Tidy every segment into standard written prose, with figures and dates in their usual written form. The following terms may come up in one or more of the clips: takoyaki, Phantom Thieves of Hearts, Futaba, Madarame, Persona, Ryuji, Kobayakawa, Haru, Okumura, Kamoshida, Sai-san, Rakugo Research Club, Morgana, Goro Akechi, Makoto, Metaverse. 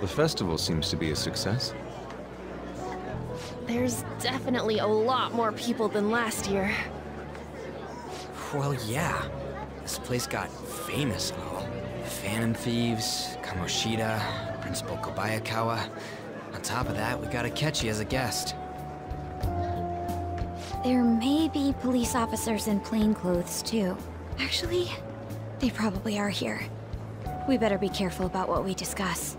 The festival seems to be a success. There's definitely a lot more people than last year. Well, yeah. This place got famous and all. Phantom Thieves, Kamoshida, Principal Kobayakawa. On top of that, we got Akechi as a guest. There may be police officers in plainclothes, too. Actually, they probably are here. We better be careful about what we discuss.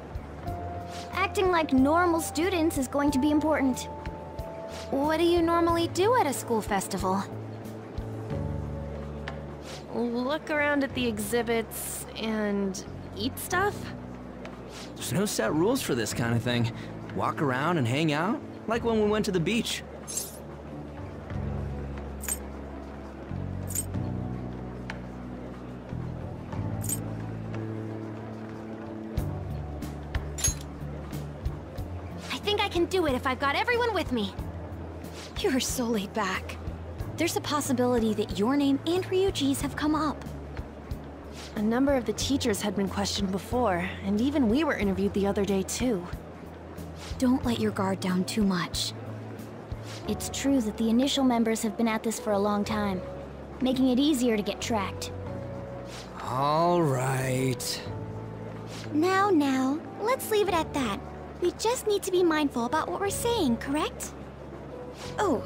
Acting like normal students is going to be important. What do you normally do at a school festival? Look around at the exhibits and eat stuff? There's no set rules for this kind of thing. Walk around and hang out, like when we went to the beach. I think I can do it if I've got everyone with me. You're so laid back. There's a possibility that your name and Ryuji's have come up. A number of the teachers had been questioned before, and even we were interviewed the other day, too. Don't let your guard down too much. It's true that the initial members have been at this for a long time, making it easier to get tracked. All right. Now, let's leave it at that. We just need to be mindful about what we're saying, correct? Oh,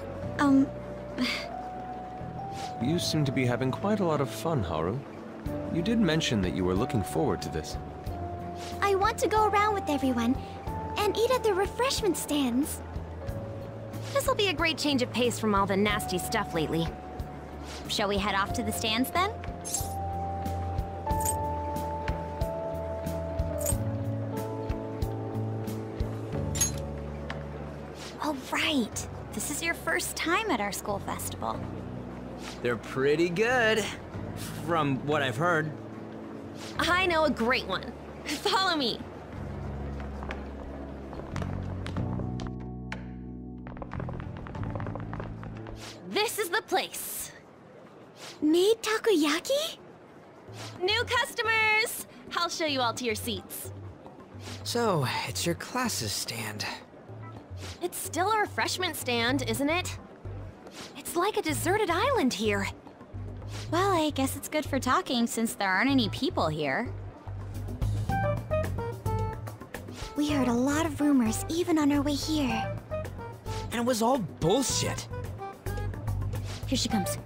You seem to be having quite a lot of fun, Haru. You did mention that you were looking forward to this. I want to go around with everyone and eat at the refreshment stands. This'll be a great change of pace from all the nasty stuff lately. Shall we head off to the stands then? All right. This is your first time at our school festival. They're pretty good, from what I've heard. I know a great one. Follow me. This is the place. Made takoyaki? New customers! I'll show you all to your seats. So, it's your classes stand. It's still a refreshment stand, isn't it? It's like a deserted island here. Well, I guess it's good for talking since there aren't any people here. We heard a lot of rumors even on our way here. And it was all bullshit. Here she comes.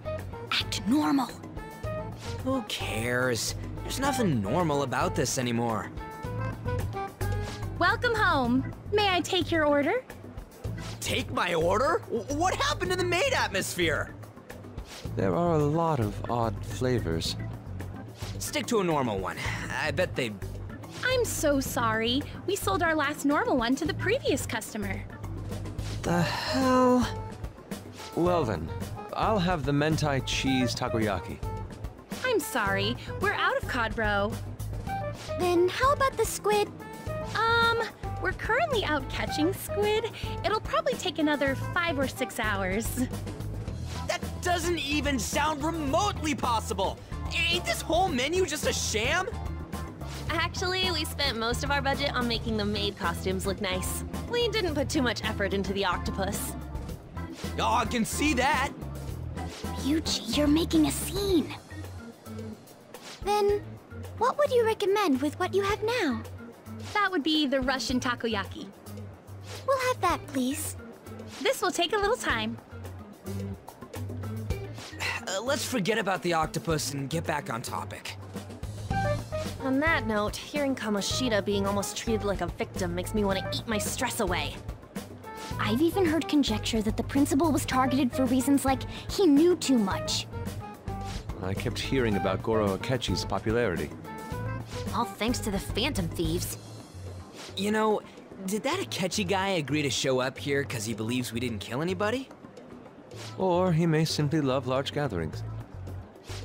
Act normal. Who cares? There's nothing normal about this anymore. Welcome home. May I take your order? Take my order? What happened to the maid atmosphere? There are a lot of odd flavors. Stick to a normal one. I bet they... I'm so sorry. We sold our last normal one to the previous customer. The hell? Well then, I'll have the mentai cheese takoyaki. I'm sorry. We're out of cod roe. Then how about the squid? We're currently out catching squid. It'll probably take another 5 or 6 hours. That doesn't even sound remotely possible! Ain't this whole menu just a sham? Actually, we spent most of our budget on making the maid costumes look nice. We didn't put too much effort into the octopus. Oh, I can see that! Ryuji, you're making a scene. Then, what would you recommend with what you have now? That would be the Russian takoyaki. We'll have that, please. This will take a little time. Let's forget about the octopus and get back on topic. On that note, hearing Kamoshida being almost treated like a victim makes me want to eat my stress away. I've even heard conjecture that the principal was targeted for reasons like he knew too much. I kept hearing about Goro Akechi's popularity. All thanks to the Phantom Thieves. You know, did that Akechi guy agree to show up here because he believes we didn't kill anybody? Or he may simply love large gatherings.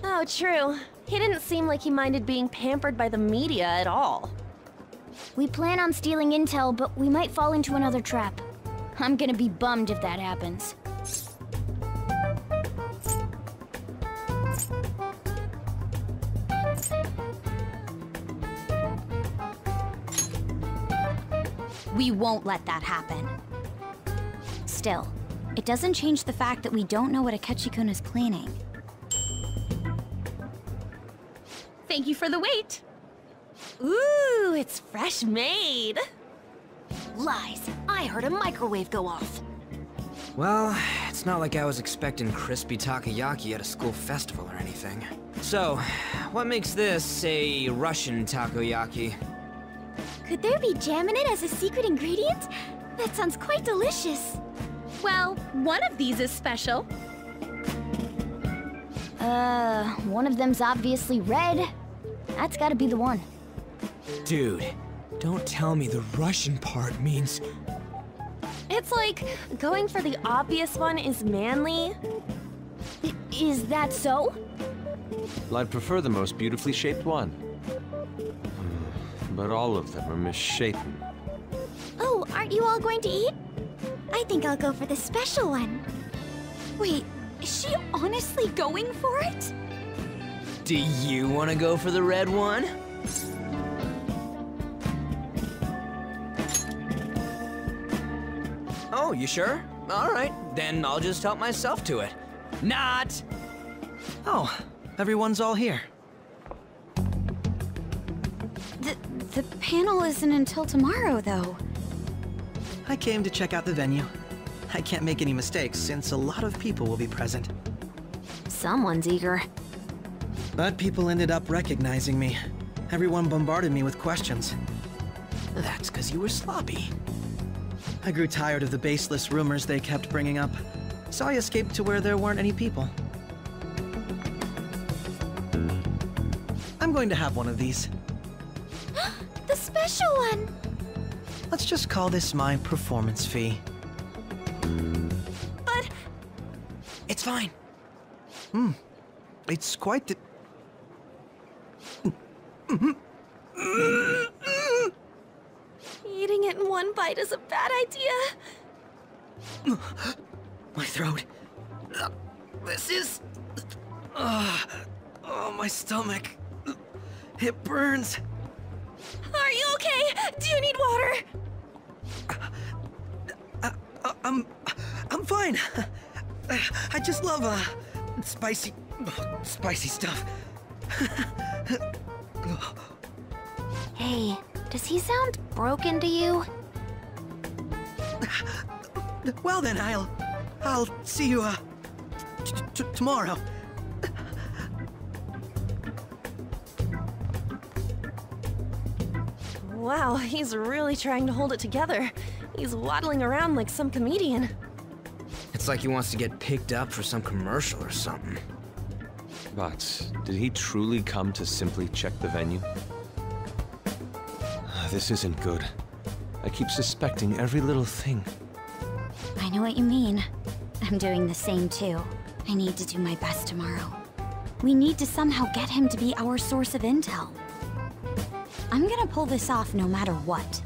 Oh, true. He didn't seem like he minded being pampered by the media at all. We plan on stealing intel, but we might fall into another trap. I'm gonna be bummed if that happens. We won't let that happen. Still, it doesn't change the fact that we don't know what Akechi-kun is planning. Thank you for the wait. Ooh, it's fresh made. Lies. I heard a microwave go off. Well, it's not like I was expecting crispy takoyaki at a school festival or anything. So, what makes this a Russian takoyaki? Could there be jam in it as a secret ingredient? That sounds quite delicious. Well, one of these is special. One of them's obviously red. That's gotta be the one. Dude, don't tell me the Russian part means... It's like, going for the obvious one is manly. Is that so? Well, I'd prefer the most beautifully shaped one. But all of them are misshapen. Oh, aren't you all going to eat? I think I'll go for the special one. Wait, is she honestly going for it? Do you want to go for the red one? Oh, you sure? Alright, then I'll just help myself to it. Not! Oh, everyone's all here. The panel isn't until tomorrow, though. I came to check out the venue. I can't make any mistakes, since a lot of people will be present. Someone's eager. But people ended up recognizing me. Everyone bombarded me with questions. That's because you were sloppy. I grew tired of the baseless rumors they kept bringing up, so I escaped to where there weren't any people. I'm going to have one of these. The special one! Let's just call this my performance fee. But... It's fine. It's quite the... Eating it in one bite is a bad idea. My throat. This is... Oh, my stomach. It burns. Are you okay? Do you need water? I'm fine. I just love spicy stuff. Hey. Does he sound broken to you? Well then, I'll see you tomorrow. Wow, he's really trying to hold it together. He's waddling around like some comedian. It's like he wants to get picked up for some commercial or something. But did he truly come to simply check the venue? This isn't good. I keep suspecting every little thing. I know what you mean. I'm doing the same too. I need to do my best tomorrow. We need to somehow get him to be our source of intel. I'm gonna pull this off no matter what.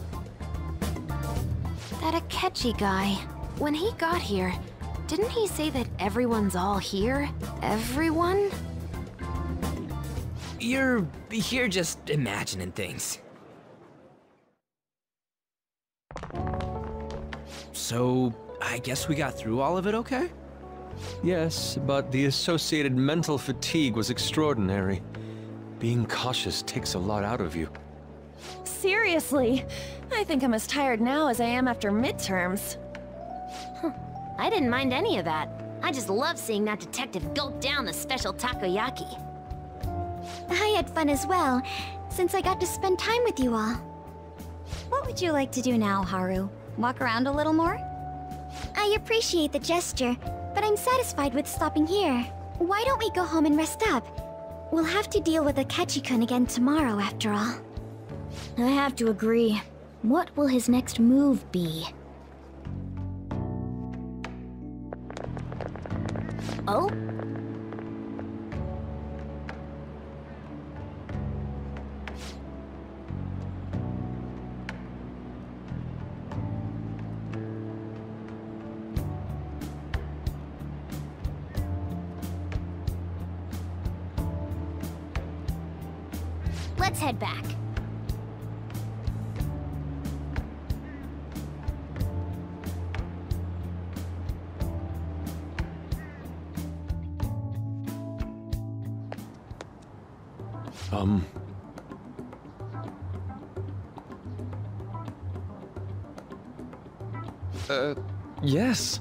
That Akechi guy, when he got here, didn't he say that everyone's all here? Everyone? You're just imagining things. So, I guess we got through all of it okay? Yes, but the associated mental fatigue was extraordinary. Being cautious takes a lot out of you. Seriously, I think I'm as tired now as I am after midterms. I didn't mind any of that. I just love seeing that detective gulp down the special takoyaki. I had fun as well, since I got to spend time with you all. What would you like to do now, Haru? Walk around a little more? I appreciate the gesture, but I'm satisfied with stopping here. Why don't we go home and rest up? We'll have to deal with Akechi-kun again tomorrow, after all. I have to agree. What will his next move be? Oh? Let's head back. Yes.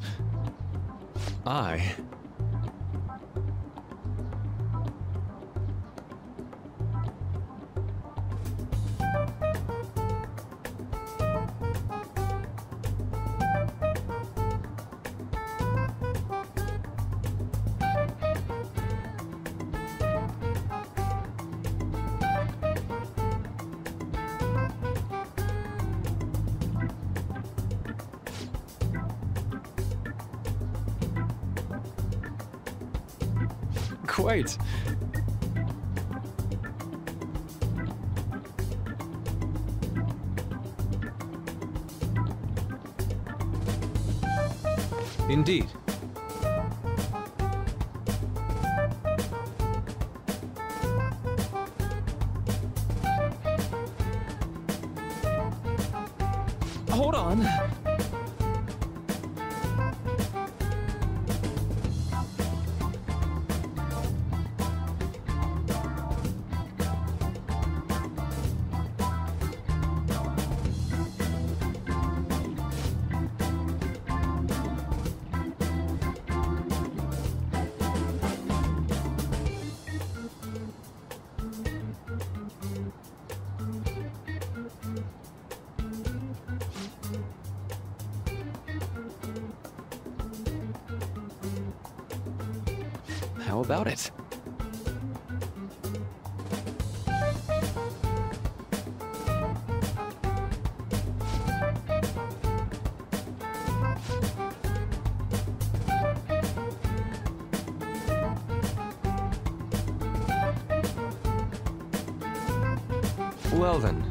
Wait. Indeed. Hold on. How about it? Well then.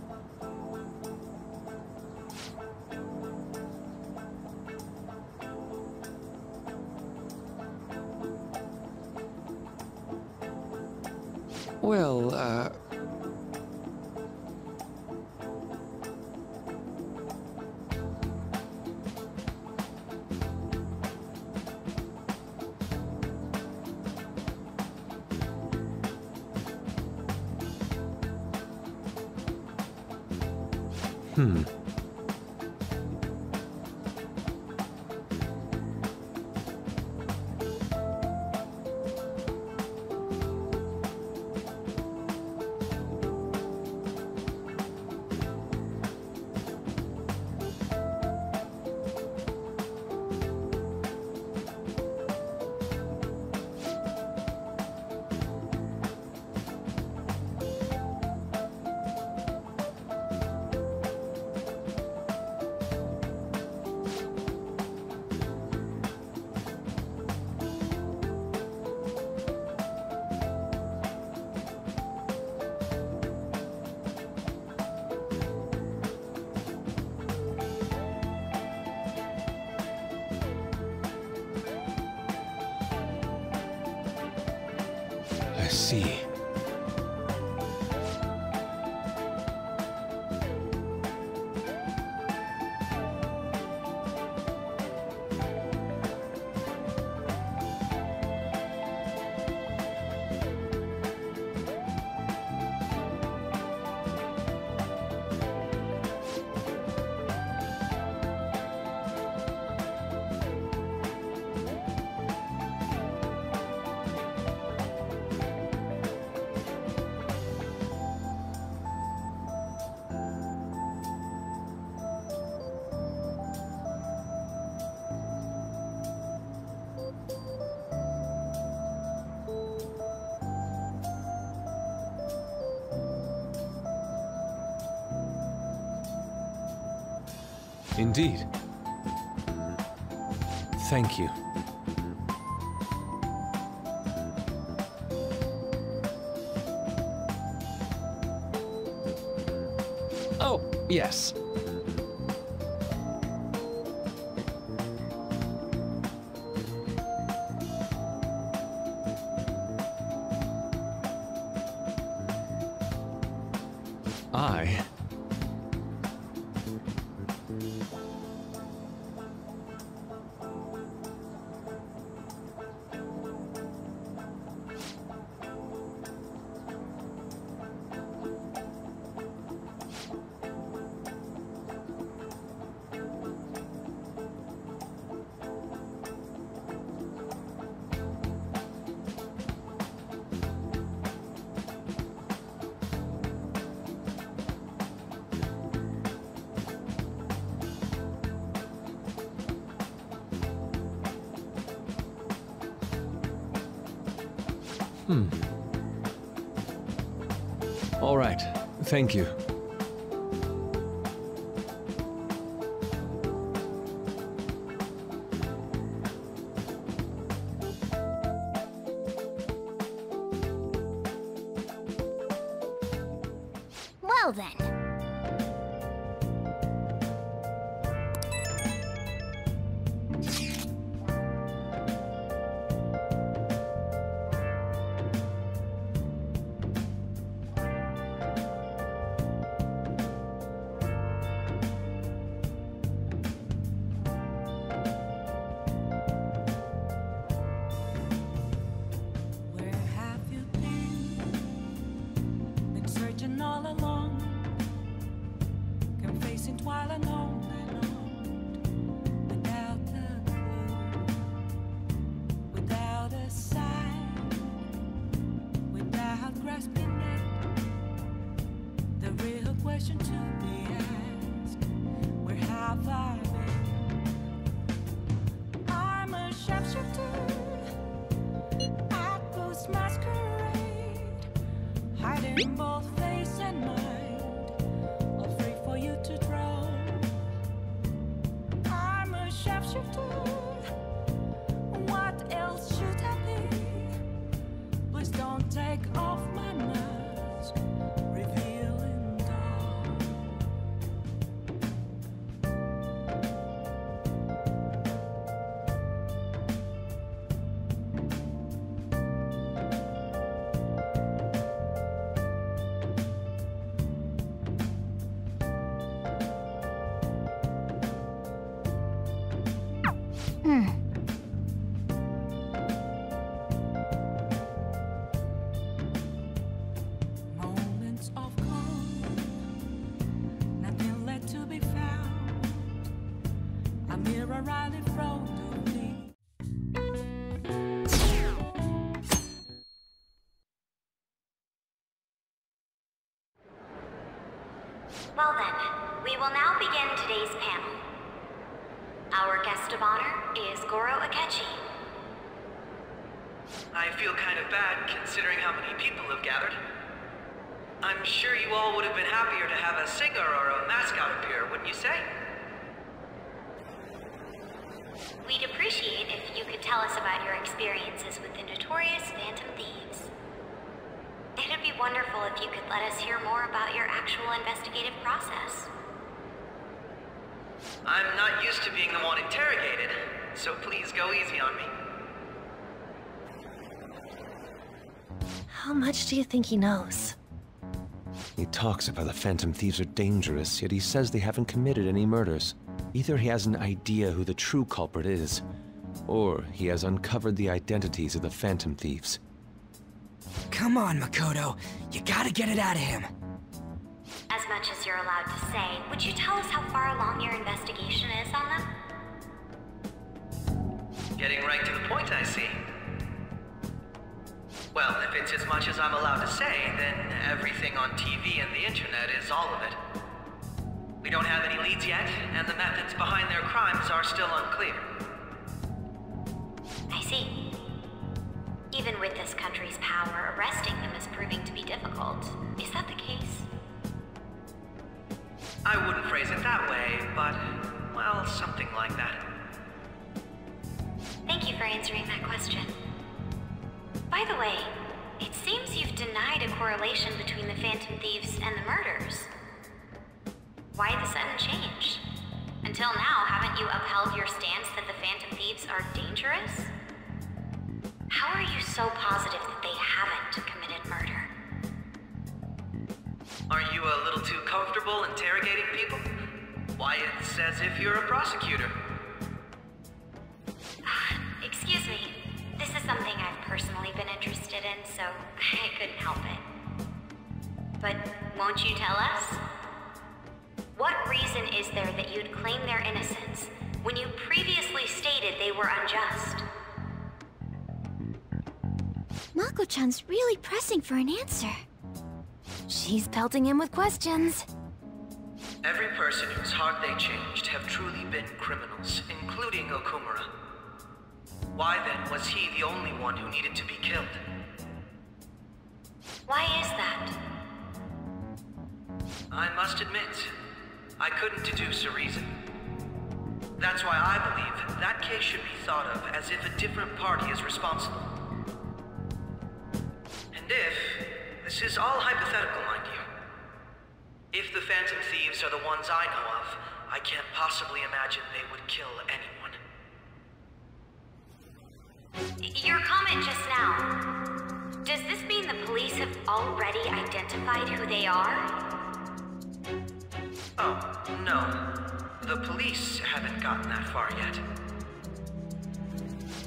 Well, see. Indeed. Thank you. Oh, yes. I... All right, thank you. Well then. Well then, we will now begin today's panel. Our guest of honor is Goro Akechi. I feel kind of bad considering how many people have gathered. I'm sure you all would have been happier to have a singer or a mascot appear, wouldn't you say? We'd appreciate if you could tell us about your experiences with the notorious Phantom Thieves. It'd be wonderful if you could let us hear more about your actual investigative process. I'm not used to being the one interrogated, so please go easy on me. How much do you think he knows? He talks about the Phantom Thieves are dangerous, yet he says they haven't committed any murders. Either he has an idea who the true culprit is, or he has uncovered the identities of the Phantom Thieves. Come on, Makoto. You gotta get it out of him. As much as you're allowed to say, would you tell us how far along your investigation is on them? Getting right to the point, I see. Well, if it's as much as I'm allowed to say, then everything on TV and the internet is all of it. We don't have any leads yet, and the methods behind their crimes are still unclear. I see. Even with this country's power, arresting them is proving to be difficult. Is that the case? I wouldn't phrase it that way, but, well, something like that. Thank you for answering that question. By the way, it seems you've denied a correlation between the Phantom Thieves and the murders. Why the sudden change? Until now, haven't you upheld your stance that the Phantom Thieves are dangerous? How are you so positive that they haven't committed murder? Aren't you a little too comfortable interrogating people? Why, it's as if you're a prosecutor. Excuse me. This is something I've personally been interested in, so I couldn't help it. But won't you tell us? What reason is there that you'd claim their innocence when you previously stated they were unjust? Mako-chan's really pressing for an answer. She's pelting him with questions. Every person whose heart they changed have truly been criminals, including Okumura. Why then was he the only one who needed to be killed? Why is that? I must admit, I couldn't deduce a reason. That's why I believe that case should be thought of as if a different party is responsible. And if, this is all hypothetical, mind you, if the Phantom Thieves are the ones I know of, I can't possibly imagine they would kill anyone. Your comment just now, does this mean the police have already identified who they are? Oh, no. The police haven't gotten that far yet.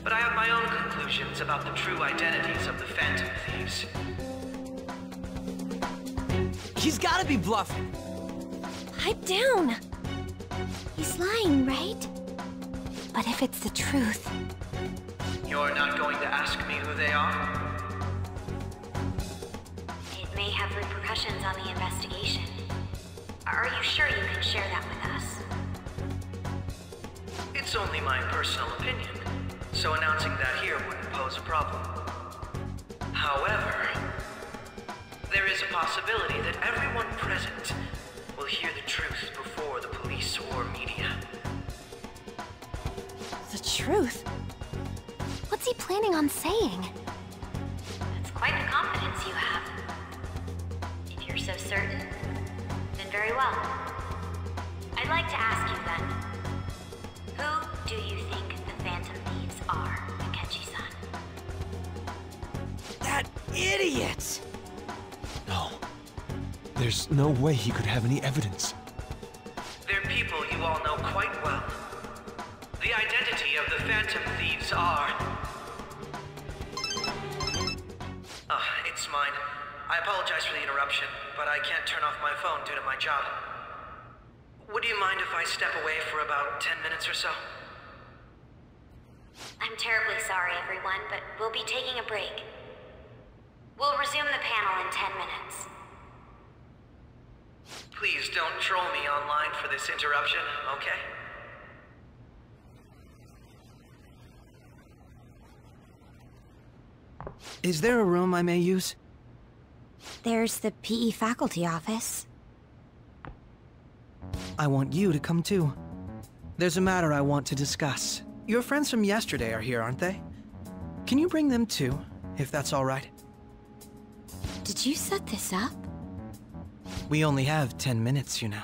But I have my own conclusions about the true identities of the Phantom Thieves. He's gotta be bluffing! Pipe down! He's lying, right? But if it's the truth... You're not going to ask me who they are? It may have repercussions on the investigation. Are you sure you can share that with us? It's only my personal opinion. So announcing that here wouldn't pose a problem. However, there is a possibility that everyone present will hear the truth before the police or media. The truth? What's he planning on saying? That's quite the confidence you have. If you're so certain, then very well. I'd like to ask you then, who do you think the Phantom Thieves are, Akechi-san? That idiot! No. There's no way he could have any evidence. They're people you all know quite well. The identity of the Phantom Thieves are... It's mine. I apologize for the interruption, but I can't turn off my phone due to my job. Would you mind if I step away for about 10 minutes or so? I'm terribly sorry, everyone, but we'll be taking a break. We'll resume the panel in 10 minutes. Please don't troll me online for this interruption, okay? Is there a room I may use? There's the PE faculty office. I want you to come too. There's a matter I want to discuss. Your friends from yesterday are here, aren't they? Can you bring them too, if that's all right? Did you set this up? We only have 10 minutes, you know.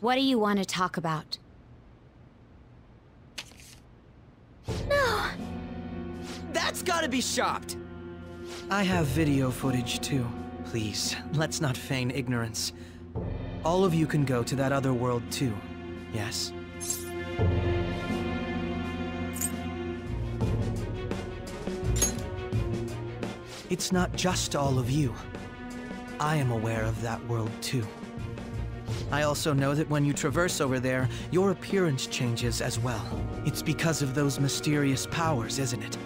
What do you want to talk about? No! That's gotta be shopped! I have video footage too. Please, let's not feign ignorance. All of you can go to that other world too, yes? It's not just all of you. I am aware of that world too. I also know that when you traverse over there, your appearance changes as well. It's because of those mysterious powers, isn't it?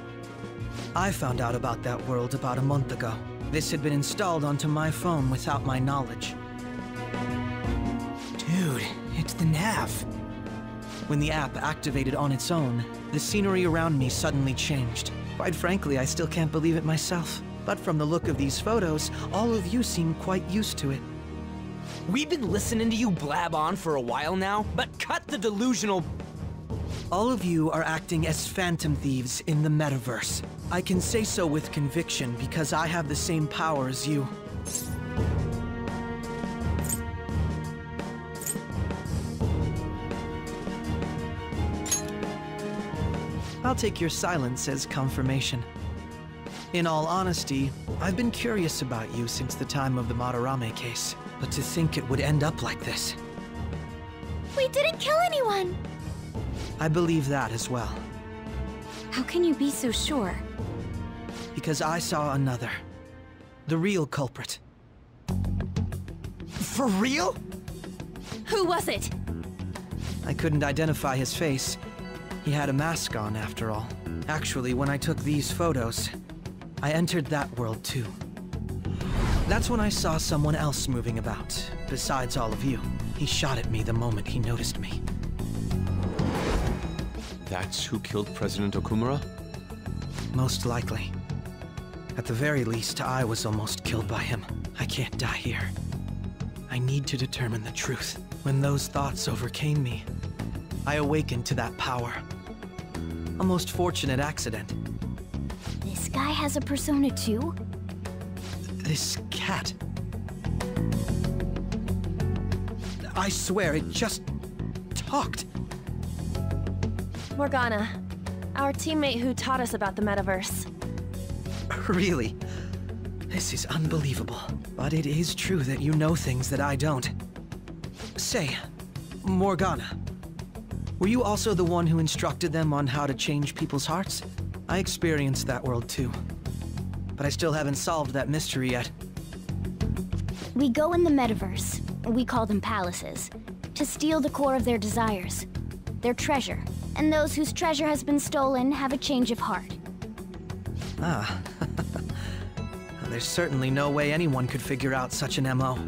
I found out about that world about a month ago. This had been installed onto my phone without my knowledge. Dude, it's the nav. When the app activated on its own, the scenery around me suddenly changed. Quite frankly, I still can't believe it myself. But from the look of these photos, all of you seem quite used to it. We've been listening to you blab on for a while now, but cut the delusional... All of you are acting as Phantom Thieves in the Metaverse. I can say so with conviction because I have the same power as you. I'll take your silence as confirmation. In all honesty, I've been curious about you since the time of the Madarame case, but to think it would end up like this. We didn't kill anyone! I believe that as well. How can you be so sure? Because I saw another. The real culprit. For real? Who was it? I couldn't identify his face. He had a mask on, after all. Actually, when I took these photos, I entered that world too. That's when I saw someone else moving about, besides all of you. He shot at me the moment he noticed me. That's who killed President Okumura? Most likely. At the very least, I was almost killed by him. I can't die here. I need to determine the truth. When those thoughts overcame me, I awakened to that power. A most fortunate accident. This guy has a persona too? This cat. I swear, it just talked. Morgana, our teammate who taught us about the Metaverse. Really? This is unbelievable. But it is true that you know things that I don't. Say, Morgana, were you also the one who instructed them on how to change people's hearts? I experienced that world too. But I still haven't solved that mystery yet. We go in the Metaverse, we call them palaces, to steal the core of their desires, their treasure. And those whose treasure has been stolen have a change of heart. Ah. There's certainly no way anyone could figure out such an MO.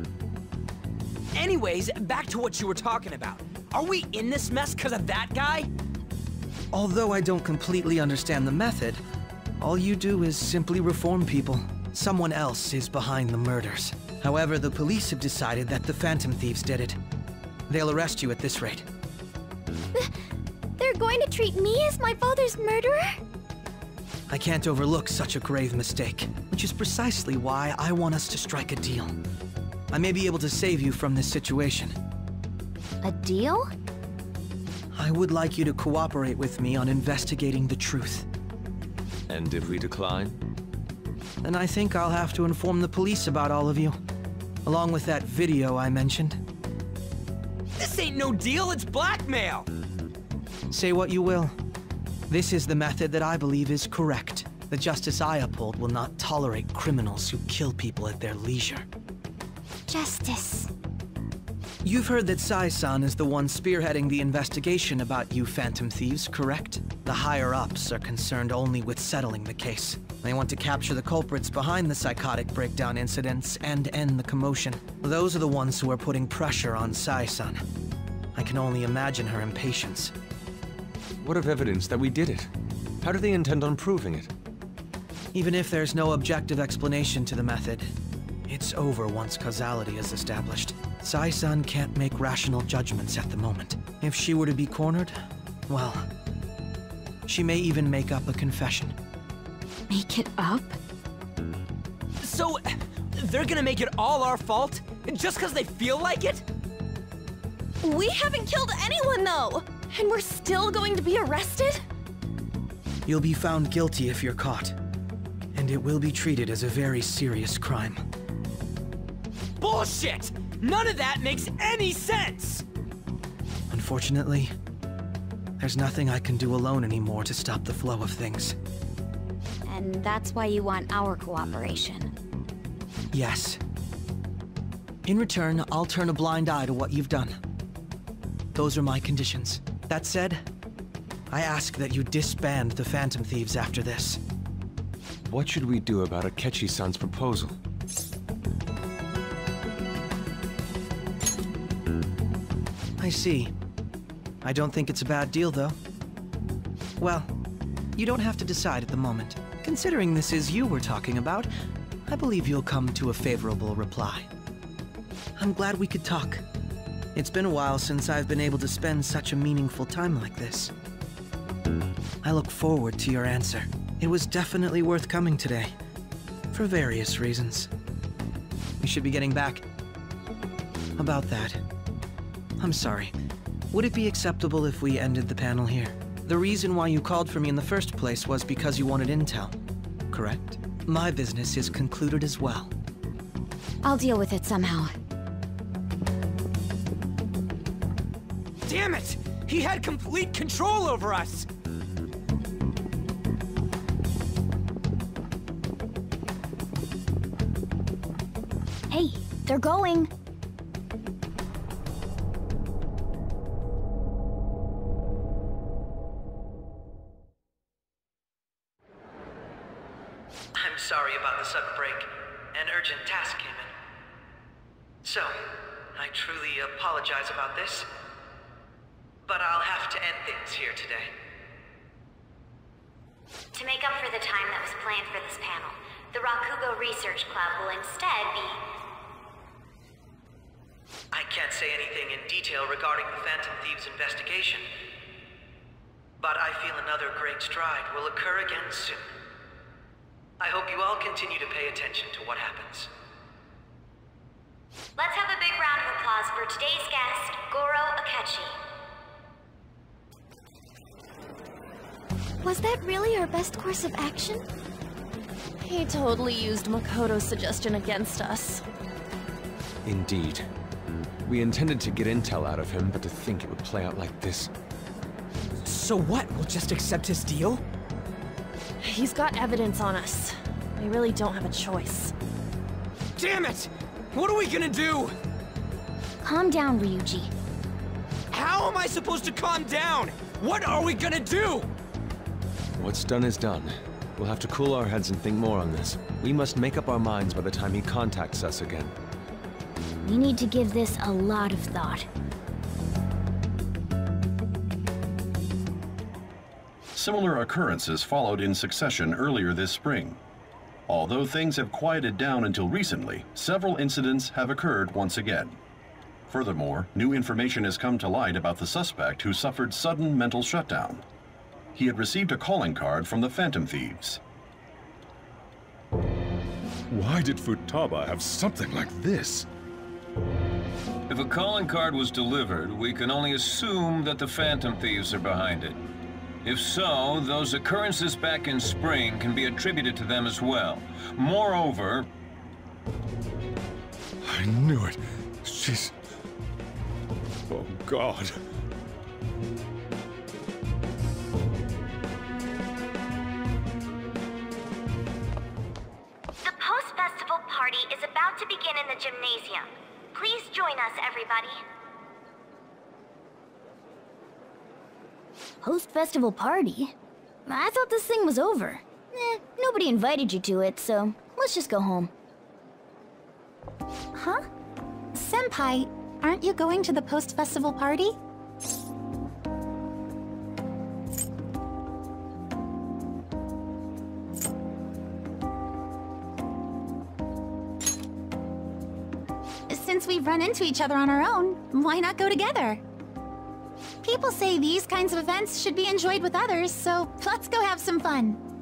Anyways, back to what you were talking about. Are we in this mess because of that guy? Although I don't completely understand the method, all you do is simply reform people. Someone else is behind the murders. However, the police have decided that the Phantom Thieves did it. They'll arrest you at this rate. They're going to treat me as my father's murderer? I can't overlook such a grave mistake, which is precisely why I want us to strike a deal. I may be able to save you from this situation. A deal? I would like you to cooperate with me on investigating the truth. And if we decline? Then I think I'll have to inform the police about all of you, along with that video I mentioned. This ain't no deal, it's blackmail! Say what you will. This is the method that I believe is correct. The justice I uphold will not tolerate criminals who kill people at their leisure. Justice. You've heard that Sai-san is the one spearheading the investigation about you Phantom Thieves, correct? The higher-ups are concerned only with settling the case. They want to capture the culprits behind the psychotic breakdown incidents and end the commotion. Those are the ones who are putting pressure on Sai-san. I can only imagine her impatience. What of evidence that we did it? How do they intend on proving it? Even if there's no objective explanation to the method, it's over once causality is established. Sai-san can't make rational judgments at the moment. If she were to be cornered, well, she may even make up a confession. Make it up? So, they're gonna make it all our fault? Just because they feel like it? We haven't killed anyone, though! And we're still going to be arrested? You'll be found guilty if you're caught. And it will be treated as a very serious crime. Bullshit! None of that makes any sense! Unfortunately, there's nothing I can do alone anymore to stop the flow of things. And that's why you want our cooperation? Yes. In return, I'll turn a blind eye to what you've done. Those are my conditions. That said, I ask that you disband the Phantom Thieves after this. What should we do about Akechi-san's proposal? I see. I don't think it's a bad deal, though. Well, you don't have to decide at the moment. Considering this is you we're talking about, I believe you'll come to a favorable reply. I'm glad we could talk. It's been a while since I've been able to spend such a meaningful time like this. I look forward to your answer. It was definitely worth coming today, for various reasons. We should be getting back. About that, I'm sorry. Would it be acceptable if we ended the panel here? The reason why you called for me in the first place was because you wanted intel, correct? My business is concluded as well. I'll deal with it somehow. Damn it! He had complete control over us! Hey, they're going! I'm sorry about the sudden break. An urgent task came in. So, I truly apologize about this, but I'll have to end things here today. To make up for the time that was planned for this panel, the Rakugo Research Club will instead be... I can't say anything in detail regarding the Phantom Thieves investigation, but I feel another great stride will occur again soon. I hope you all continue to pay attention to what happens. Let's have a big round of applause for today's guest, Goro Akechi. Was that really our best course of action? He totally used Makoto's suggestion against us. Indeed. We intended to get intel out of him, but to think it would play out like this. So what? We'll just accept his deal? He's got evidence on us. We really don't have a choice. Damn it! What are we gonna do? Calm down, Ryuji. How am I supposed to calm down? What are we gonna do? What's done is done. We'll have to cool our heads and think more on this. We must make up our minds by the time he contacts us again. We need to give this a lot of thought. Similar occurrences followed in succession earlier this spring. Although things have quieted down until recently, several incidents have occurred once again. Furthermore, new information has come to light about the suspect who suffered sudden mental shutdown. He had received a calling card from the Phantom Thieves. Why did Futaba have something like this? If a calling card was delivered, we can only assume that the Phantom Thieves are behind it. If so, those occurrences back in spring can be attributed to them as well. Moreover... I knew it. She's... Oh, God. Is about to begin in the gymnasium. Please join us, everybody. Post-festival party? I thought this thing was over. Nobody invited you to it, so let's just go home. Huh? Senpai, aren't you going to the post-festival party? Since we've run into each other on our own, why not go together? People say these kinds of events should be enjoyed with others, so let's go have some fun.